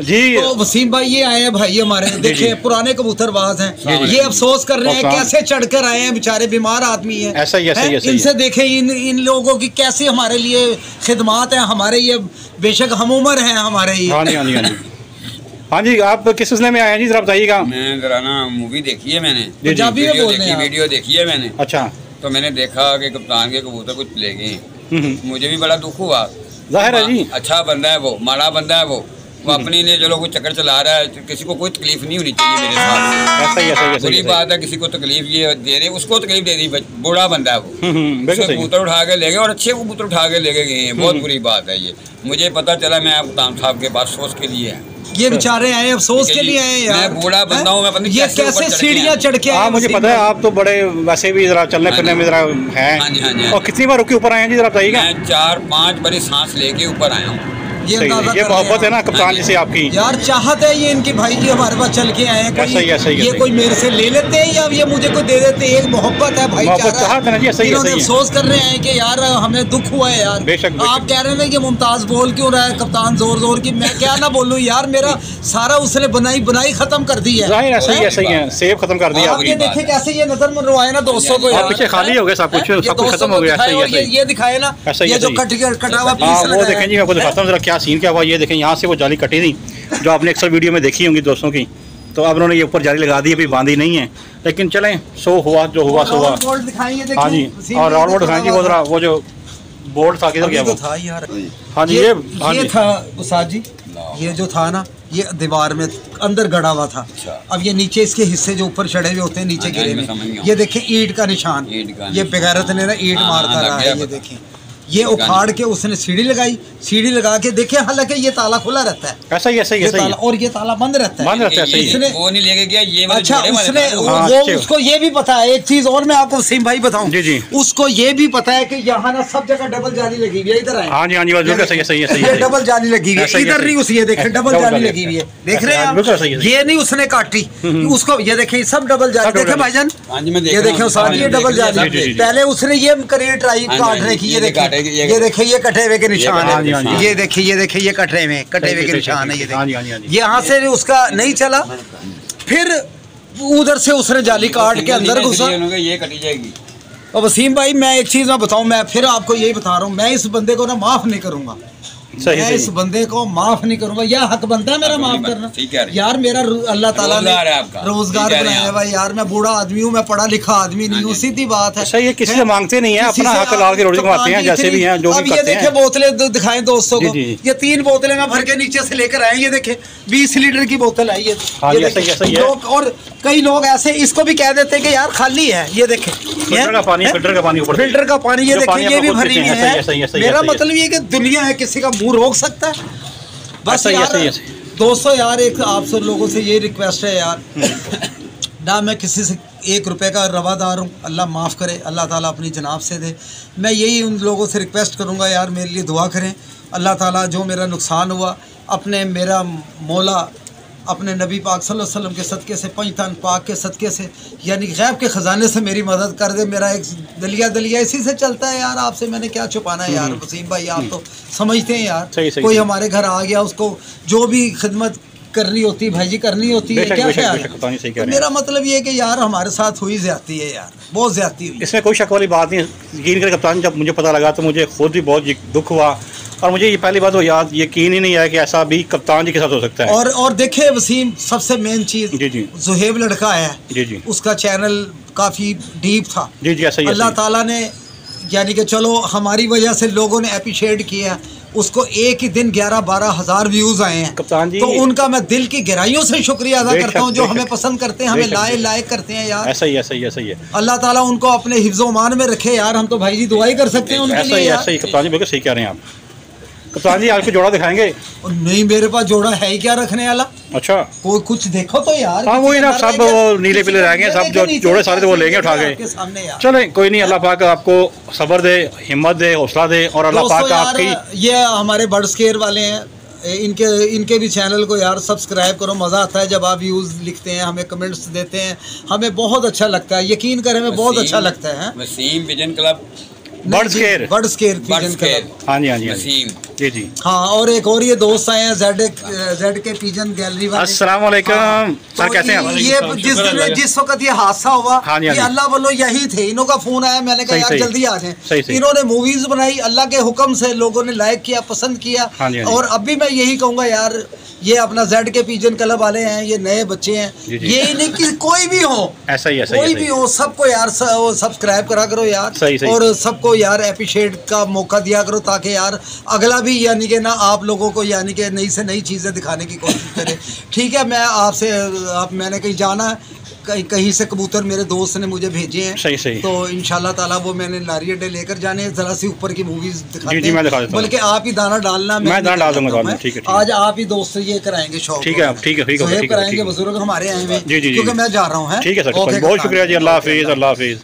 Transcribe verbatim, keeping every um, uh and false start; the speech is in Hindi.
जी। तो वसीम भाई ये आए हैं भाई हमारे, देखिए पुराने कबूतरबाज हैं, ये अफसोस कर रहे हैं कैसे चढ़कर आए हैं, बेचारे बीमार आदमी हैं। ऐसा ही ऐसा ही इनसे देखें इन इन लोगों की कैसी हमारे लिए खिदमत है, हमारे ये बेशक हम उम्र हैं हमारे ये। हाँ जी, आप किस सिलसिले में आए हैं जी, जरा बताइएगा। मैं जरा ना मूवी देखी है मैंने, पंजाबी वीडियो देखी, वीडियो देखी है मैंने। अच्छा। तो मैंने देखा कि कप्तान के कबूतर कुछ ले गए, मुझे भी बड़ा दुख हुआ। जाहिर है जी, अच्छा बंदा है वो, माड़ा बंदा है वो वो अपने लिए जो लोग चक्कर चला रहा है, किसी को कोई तकलीफ नहीं होनी चाहिए मेरे साथ। ऐसा ही बुरी बात है, किसी को तकलीफ ये दे रहे, उसको तकलीफ दे रही, बूढ़ा बंदा है वो, कबूतर उठा के ले गए और अच्छे कबूतर उठा के ले गए हैं, बहुत बुरी बात है ये। मुझे पता चला, मैं कप्तान साहब के पास अफसोस के लिए, ये बेचारे आए अफसोस के लिए आए यार, मैं बूढ़ा बंदा हूं, मैं अपनी ये कैसे सीढ़ियां चढ़ के आए। मुझे पता है आप तो बड़े वैसे भी जरा चलने फिरने में जरा हैं, और कितनी बार रुके ऊपर आए हैं जी, जरा बताइएगा। मैं चार पांच बड़ी सांस लेके ऊपर आया हूँ। ये ये मोहब्बत है ना कप्तान जी से आपकी यार, चाहत है ये इनकी भाई जी हमारे पास चल के आए हैं, ये कोई मेरे से ले लेते हैं या ये मुझे कोई दे देते हैं, एक मोहब्बत है भाई, चाहत है ना जी। इन्होंने अफसोस कर रहे हैं कि यार हमें दुख हुआ है यार। बेशक आप कह रहे हैं कि मुमताज बोल क्यों रहा है कप्तान जोर जोर की, मैं क्या ना बोलूँ यार, मेरा सारा उसने बनाई बनाई खत्म कर दी है। सेब खत्म कर दिया, ये देखे कैसे ये नजर मनवाए ना दोस्तों को, पीछे खाली हो गया सब कुछ, सब कुछ खत्म हो गया। ये दिखाए ना ये जो कट कटा हुआ वो देखें जी, मैं आपको दिखाता हूँ जरा क्या सीन क्या हुआ। ये देखें यहाँ से वो जाली कटी थी जो आपने अक्सर वीडियो में देखी होंगी दोस्तों की, तो अब उन्होंने ये ऊपर जाली लगा दी, अभी बांधी नहीं है, लेकिन चलें सो हुआ जो हुआ सो हुआ। हाँ जी, और राउंड बोर्ड दिखाएंगे, वो जरा वो जो बोर्ड था किधर गया वो था यार। हाँ जी, ये ये था उस्ताद जी, ये जो था ना ये दीवार में अंदर गड़ा हुआ था। अब ये नीचे इसके हिस्से जो ऊपर चढ़े हुए होते हैं नीचे गिरे में, ये देखें ईंट का निशान, ये बेगैरत ने ना ईंट मारता रहा है, ये देखें ये उखाड़ के उसने सीढ़ी लगाई, सीढ़ी लगा के देखे, हालांकि ये ताला खुला रहता है, ऐसा ही ऐसा ही ऐसा ही, और ये ताला बंद रहता है, इसने वो नहीं लेके गया ये। अच्छा, उसने वो उसको ये भी पता है, एक चीज और मैं आपको वसीम भाई बताऊं जी जी, उसको ये भी पता है कि यहाँ ना सब जगह डबल जाली लगी हुई है, इधर आए। हाँ जी हाँ जी, सही है सही है सही है, डबल जाली लगी हुई है, इधर नहीं उसे देखे डबल जाली लगी हुई है, देख रहे हैं ये नहीं उसने काटी उसको, ये देखे सब डबल जाली, देखे भाईजान ये देखे सारी ये डबल जाली, पहले उसने ये करिए ट्राई काटने की, ये देखे ये देखिए ये कटेवे के निशान है, ये देखिए ये देखिए ये कटरे में कटेवे के निशान है, ये देखिए यहाँ से उसका नहीं चला, फिर उधर से उसने जाली काट के अंदर घुसा, ये कटी जाएगी। और वसीम भाई मैं एक चीज ना बताऊं, मैं फिर आपको यही बता रहा हूँ, मैं इस बंदे को ना माफ नहीं करूंगा, सही मैं सही। इस बंदे को माफ नहीं करूंगा, यह हक बनता है मेरा माफ करना यार, मेरा अल्लाह ताला ने रोजगार बनाया है भाई यार, मैं बूढ़ा आदमी हूँ, मैं पढ़ा लिखा आदमी नहीं हूँ, सीधी बात है। सही है, किसी से मांगते नहीं है, अपना हक लाल की रोटी कमाते हैं जैसे भी हैं जो भी करते हैं। अब ये देखे बोतलें दिखाएं दोस्तों को, ये तीन बोतलें मैं भर के नीचे से लेकर आए, ये देखे बीस लीटर की बोतल आई है, और कई लोग ऐसे इसको भी कह देते हैं कि यार खाली है, ये देखे फिल्टर का पानी, फिल्टर का पानी ऊपर, फिल्टर का पानी ये देखे ये भी भरी हुई है। मेरा मतलब ये कि दुनिया है, किसी का मुंह रोक सकता है बस यार। दोस्तों यार एक आप सब लोगों से ये रिक्वेस्ट है यार ना, मैं किसी से एक रुपए का रवादार हूँ, अल्लाह माफ़ करे, अल्लाह ताला अपनी जनाब से दे, मैं यही उन लोगों से रिक्वेस्ट करूँगा यार, मेरे लिए दुआ करें, अल्लाह ताला जो मेरा नुकसान हुआ अपने मेरा मौला अपने नबी पाक सल्लल्लाहु अलैहि वसल्लम के सदक़े से, पंजतन पाक के सदक़े से, यानी गैब के ख़जाने से मेरी मदद कर दे, मेरा एक दलिया दलिया इसी से चलता है यार, आपसे मैंने क्या छुपाना है यार वसीम भाई, आप तो समझते हैं यार, सही, सही, कोई सही। हमारे घर आ गया उसको जो भी खिदमत करनी होती भाई जी करनी होती है, क्या ख्याल। मेरा मतलब ये कि यार हमारे साथ हुई ज़्यादती है यार, बहुत ज़्यादती हुई, इसमें कोई शक वाली बात नहीं। यकीन करें कप्तान, जब मुझे पता लगा तो मुझे खुद भी बहुत दुख हुआ, और मुझे ये पहली बात वो याद यकीन ही नहीं आया कि ऐसा भी कप्तान जी के साथ हो सकता है। और और देखे वसीम सबसे मेन चीज़ जी जी, ज़ुहेब लड़का है जी जी, उसका चैनल काफ़ी डीप था जी जी, ऐसा ही अल्लाह ताला ने यानी कि चलो हमारी वजह से लोगों ने अप्रिशिएट किया, उसको एक ही दिन ग्यारह बारह हज़ार व्यूज़ आए हैं कप्तान जी, तो उनका मैं दिल की गहराइयों से शुक्रिया अदा करता हूँ, जो हमें पसंद करते हैं, हमें लाए लायक करते हैं यार। ऐसा ही ऐसा ही ऐसा ही है, अल्लाह ताला उनको अपने हिफ्ज़ो मान में रखे यार, हम तो भाई जी दुआ ही कर सकते हैं उनके लिए। ऐसा ही कप्तान जी, बिल्कुल सही कह रहे हैं आप कप्तान जी, आपको जोड़ा दिखाएंगे। नहीं मेरे पास जोड़ा है ही क्या रखने वाला, अच्छा कोई कुछ देखो तो यार। हाँ वही ना, सब नीले पीले रहेंगे, सब जो जोड़े सारे तो वो लेंगे उठा के चले, कोई नहीं, अल्लाह पाक आपको सब्र दे, हिम्मत दे, हौसला दे, और अल्लाह पाक आपकी। ये हमारे बर्ड्स केयर वाले हैं, इनके इनके भी चैनल को यार सब्सक्राइब करो, मज़ा आता है जब आप व्यूज़ लिखते हैं, हमें कमेंट्स देते हैं, हमें बहुत अच्छा लगता है, यकीन करें हमें बहुत अच्छा लगता है। Wasim pigeon club, birds care, birds care, हाँ जी हाँ जी, वसीम जी जी हाँ। और एक और ये दोस्त आए हैं जेड जेड के पीजन गैलरी वाले। अस्सलाम वालेकुम सर, कैसे हैं? ये जिस दिन जिस वक्त ये हादसा हुआ ये अल्लाह वालों यही थे, इनों का फ़ोन आया, मैंने कहा यार जल्दी आ जाए। इन्होंने मूवीज़ बनाई, अल्लाह के हुक्म से लोगों ने लाइक किया, पसंद किया। और अब भी मैं यही कहूँगा यार, ये अपना जेड के पीजन क्लब वाले हैं, ये नए बच्चे हैं, ये नहीं कि कोई भी हो, ऐसा ही ऐसा कोई भी हो, सबको यार सब्सक्राइब करा करो यार, और सबको यार अप्रिशिएट का मौका दिया करो, ताकि यार अगला भी यानी कि ना आप लोगों को यानी कि नई से नई चीज़ें दिखाने की कोशिश करें। ठीक है, मैं आपसे आप मैंने कहीं जाना है, कहीं कहीं से कबूतर मेरे दोस्त ने मुझे भेजे हैं, सही सही। तो इंशाल्लाह ताला वो मैंने लारिया डे लेकर जाने, जरा सी ऊपर की मूवीज दिखा, बल्कि आप ही दाना डालना, मैं दाना डाल दूंगा। आज आप ही दोस्त ये कराएंगे शो, ठीक है ठीक है ठीक है कराएंगे, बुजुर्ग हमारे आए हुए, क्योंकि मैं जा रहा हूँ। बहुत शुक्रिया जी, अल्लाह हाफिज़ अल्लाह हाफिज़।